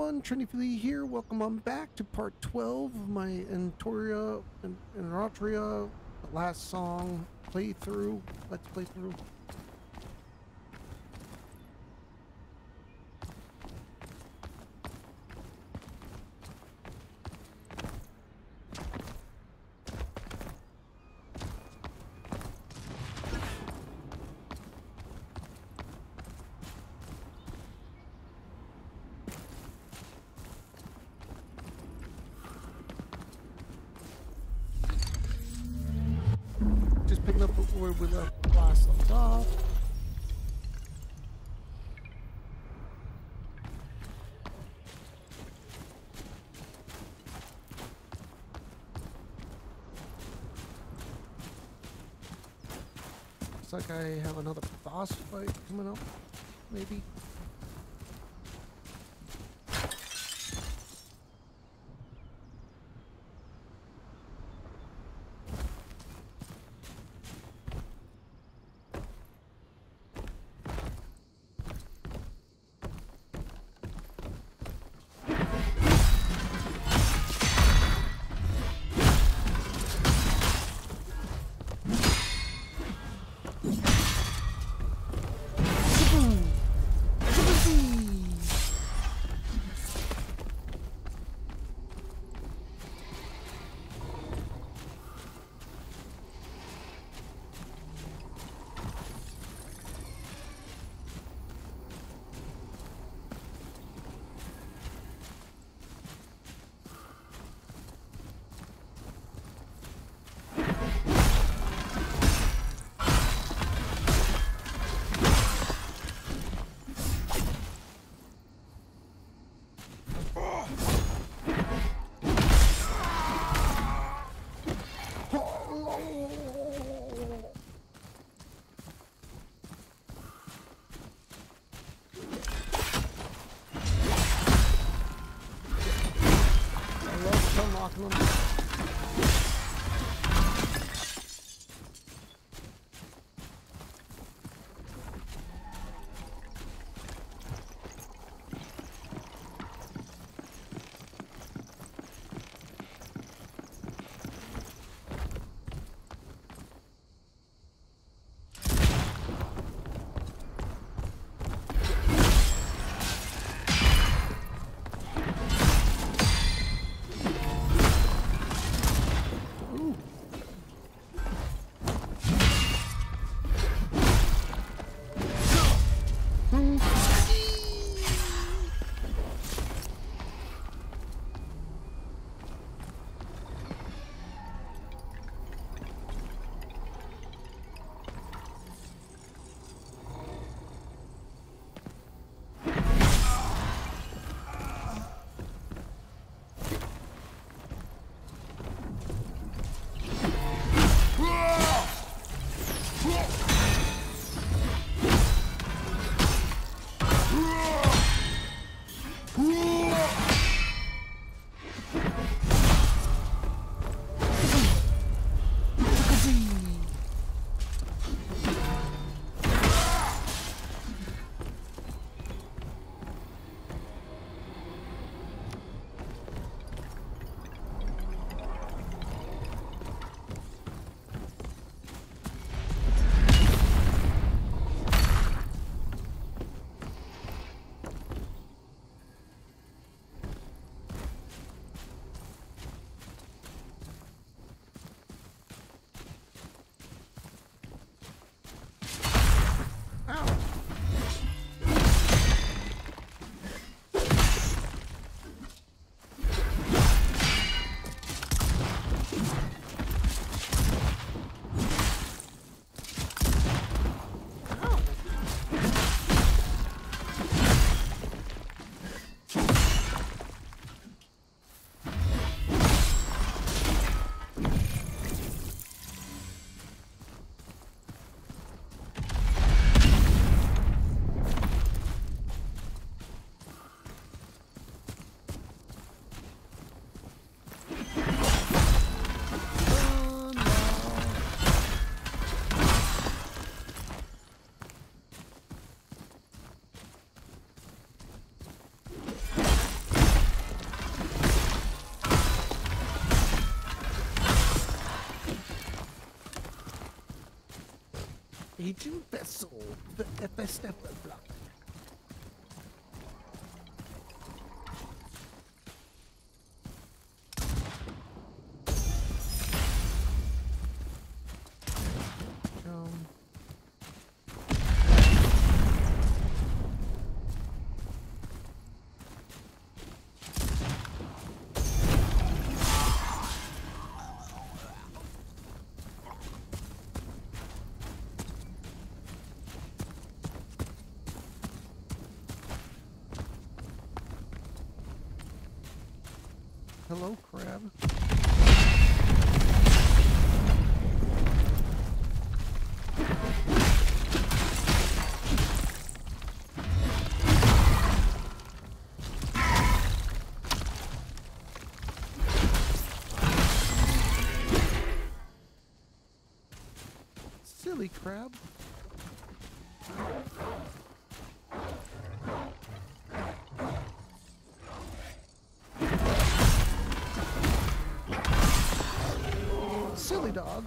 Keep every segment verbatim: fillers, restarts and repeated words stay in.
everyone, TrendyFlea here. Welcome on back to part twelve of my Enotria, Enotria, The Last Song playthrough. Let's play through. Where we left last left off. Looks like I have another boss fight coming up, maybe. aging vessel, the best ever blood. Hello, crab. Silly crab. Silly dog.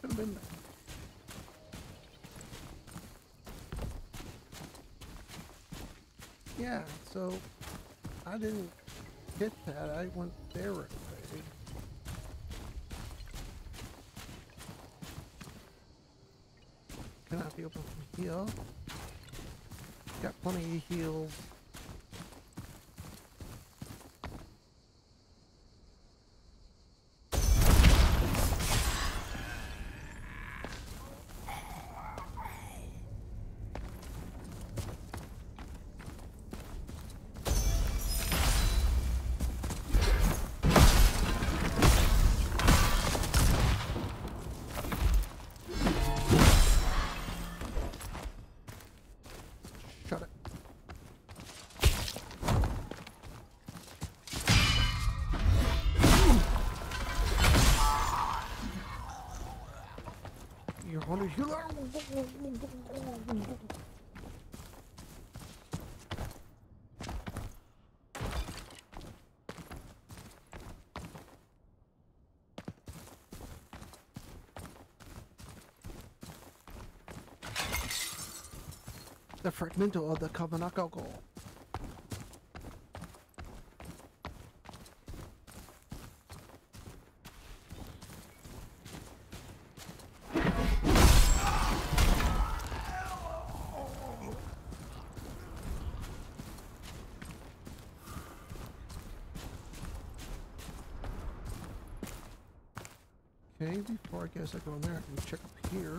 Could have been there. Yeah, so I didn't get that. I went there right away. Cannot be open to heal. Got plenty of heals. The Fragmento of the Canovaccio. Okay, before I guess I go in there, I can check up here.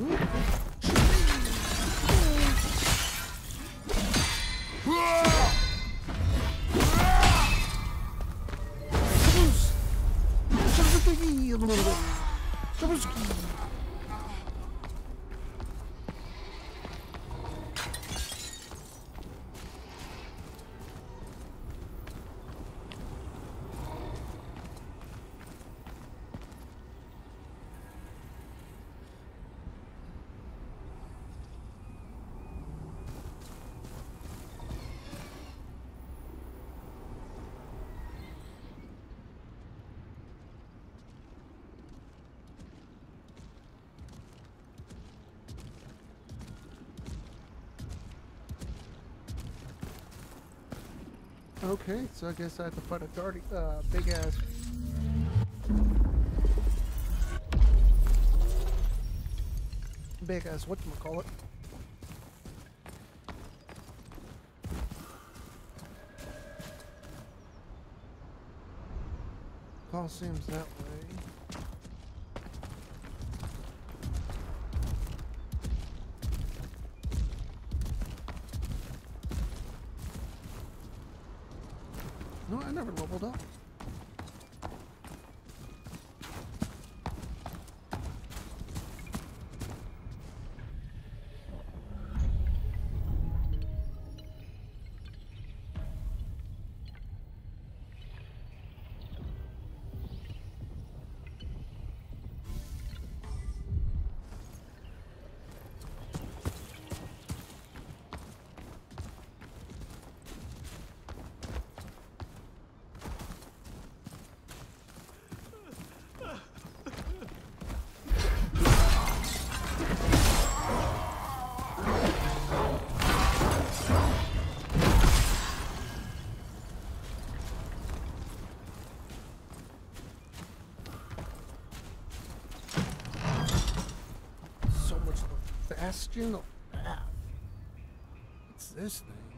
A little bit. Okay, so I guess I have to fight a dirty, uh, big ass. Big ass, whatchamacallit. Colosseum's that way. Hold on. Bastion of ah. What's this thing?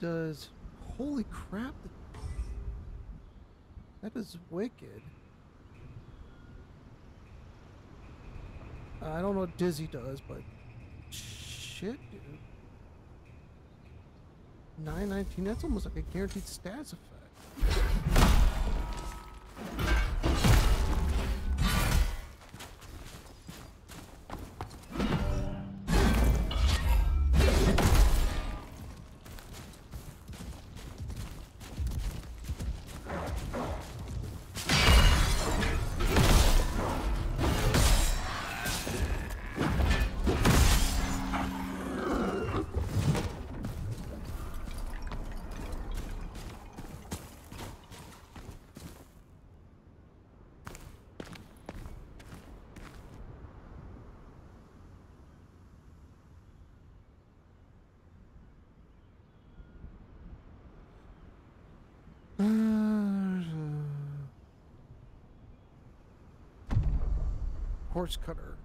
Does holy crap, that is wicked. I don't know what Dizzy does, but shit, dude. nine nineteen, that's almost like a guaranteed stats effect. Horse cutter.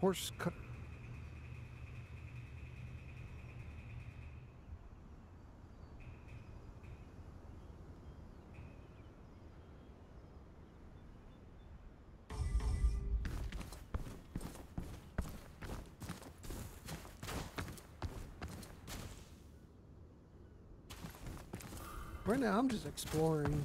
Horse cutter. Right now, I'm just exploring.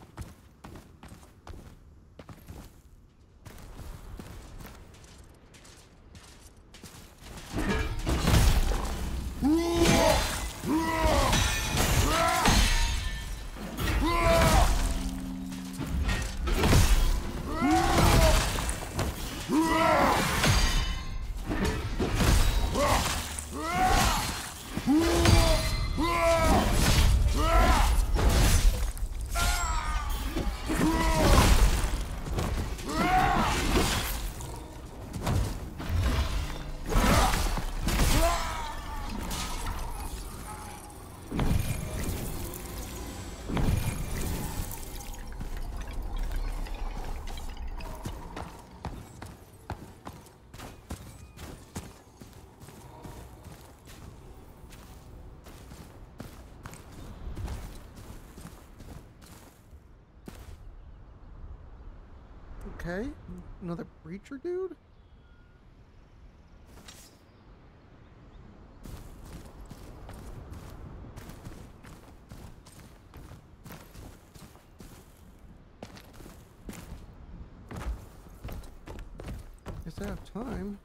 Okay, another breacher dude? Guess I have time.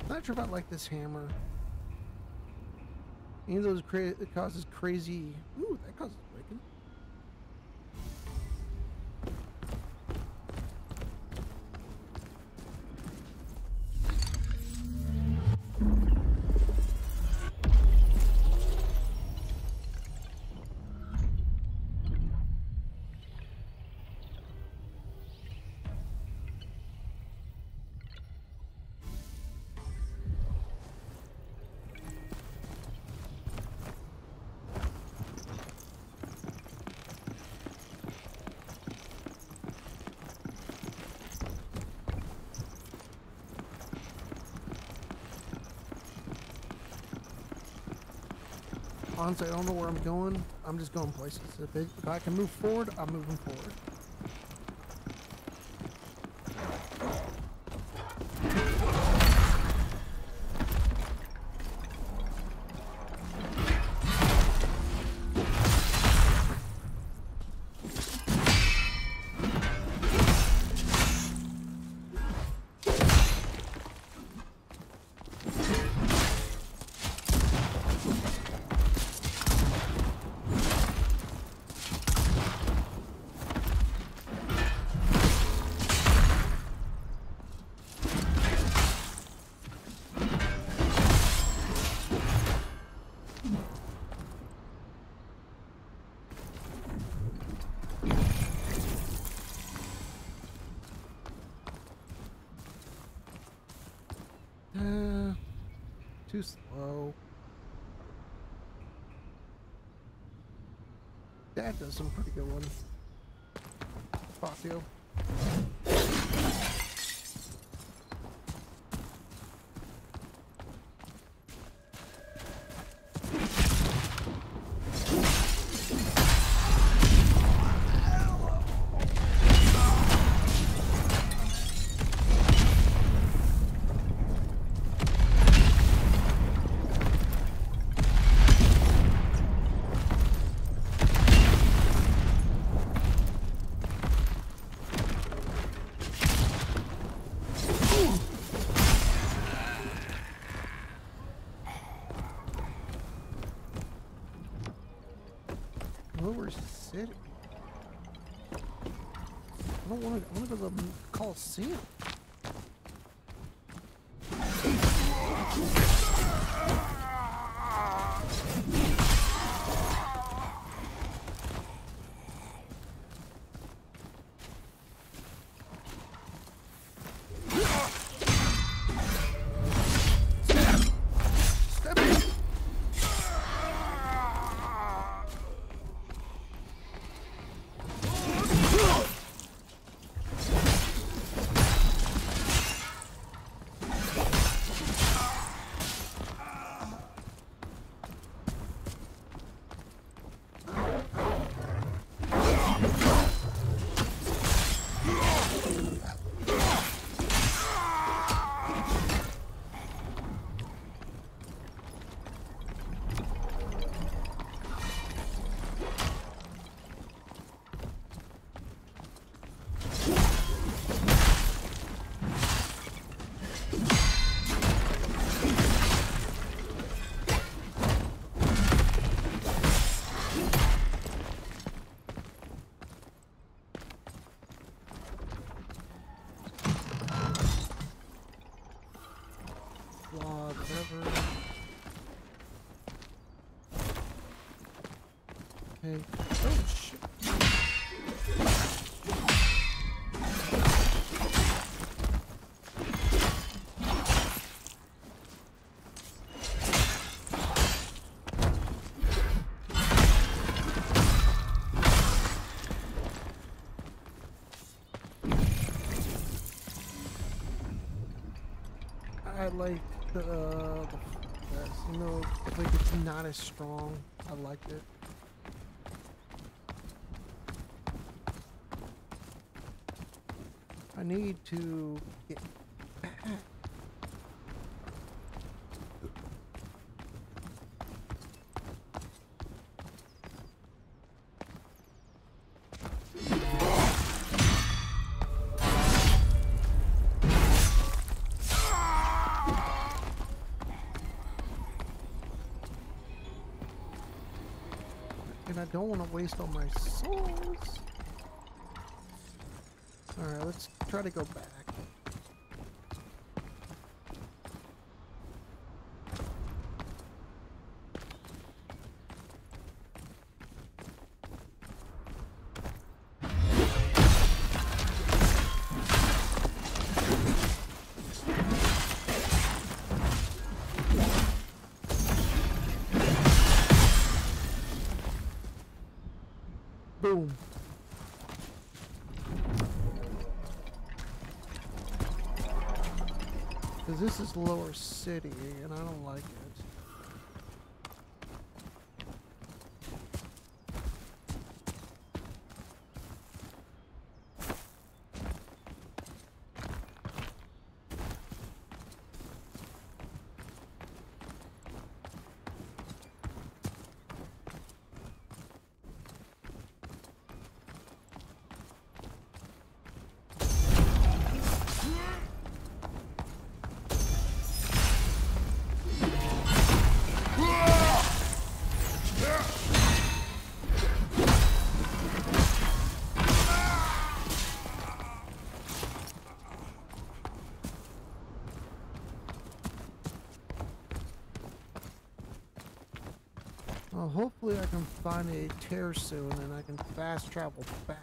I'm not sure about like this hammer. Any of those cra it causes crazy. Ooh, that causes breaking. Honestly, I don't know where I'm going. I'm just going places. If, it, if I can move forward, I'm moving forward. too slow. Dad does some pretty good ones. Facio. I don't want to, I want to go to the Colosseum. Oh shit. I like the, uh, the you know, like it's not as strong. I like it. I need to get back. And I don't want to waste all my souls. Alright, let's try to go back. Boom. Because this is Lower City, and I don't like it. Well, hopefully I can find a tear soon and I can fast travel back.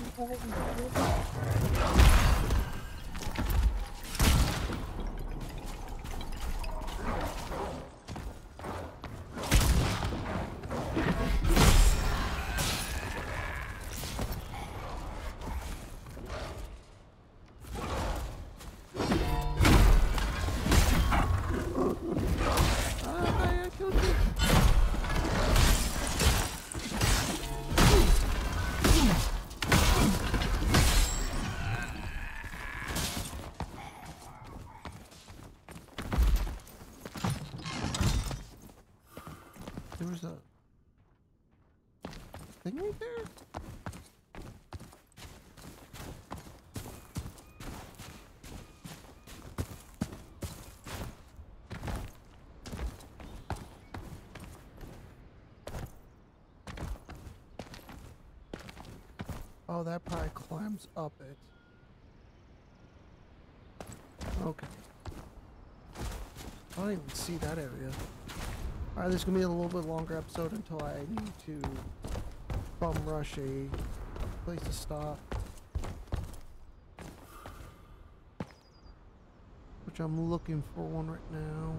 Right there. Oh, that probably climbs up it. Okay. I don't even see that area. All right, this is gonna be a little bit longer episode until I need to bum rush a place to stop, which I'm looking for one right now.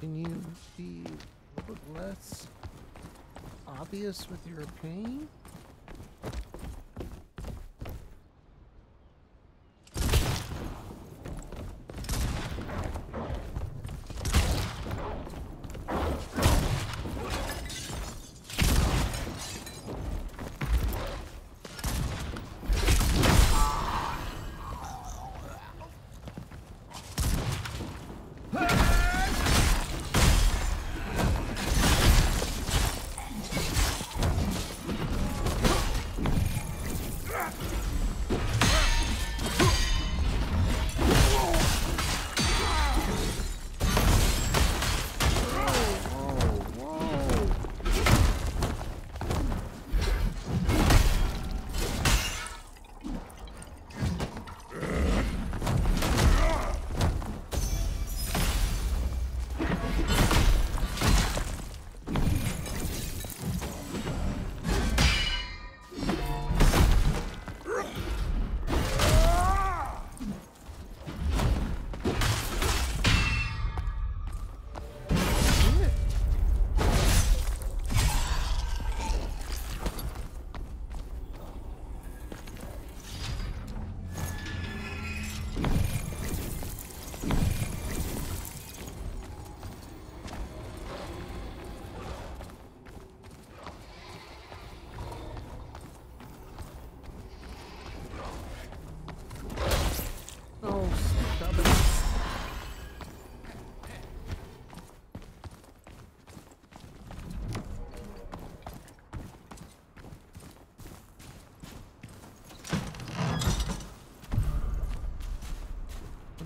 Can you be a little bit less obvious with your pain?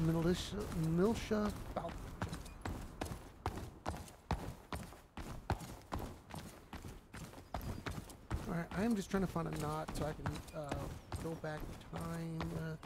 Militia, Milsha Falcon. Alright, I am just trying to find a knot so I can uh, go back in time.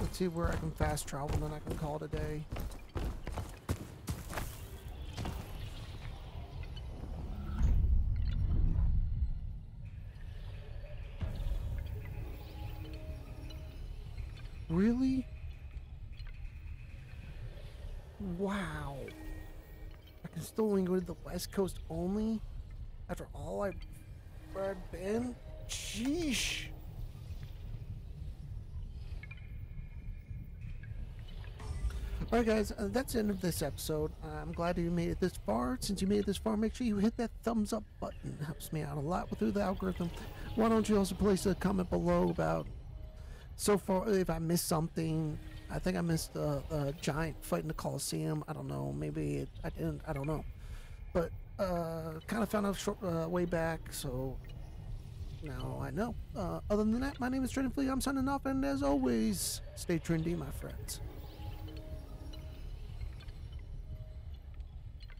Let's see where I can fast travel, then I can call it a day. Really? Wow. I can still only go to the West Coast only? After all I've, where I've been? Sheesh. Alright guys, uh, that's the end of this episode. Uh, I'm glad you made it this far. Since you made it this far, make sure you hit that thumbs up button. It helps me out a lot through the algorithm. Why don't you also place a comment below about so far if I missed something. I think I missed a, a giant fight in the Colosseum. I don't know. Maybe it, I didn't. I don't know. But uh, kind of found out short, uh, way back, so now I know. Uh, other than that, my name is TrendyFlea. I'm signing off, and as always, stay trendy, my friends.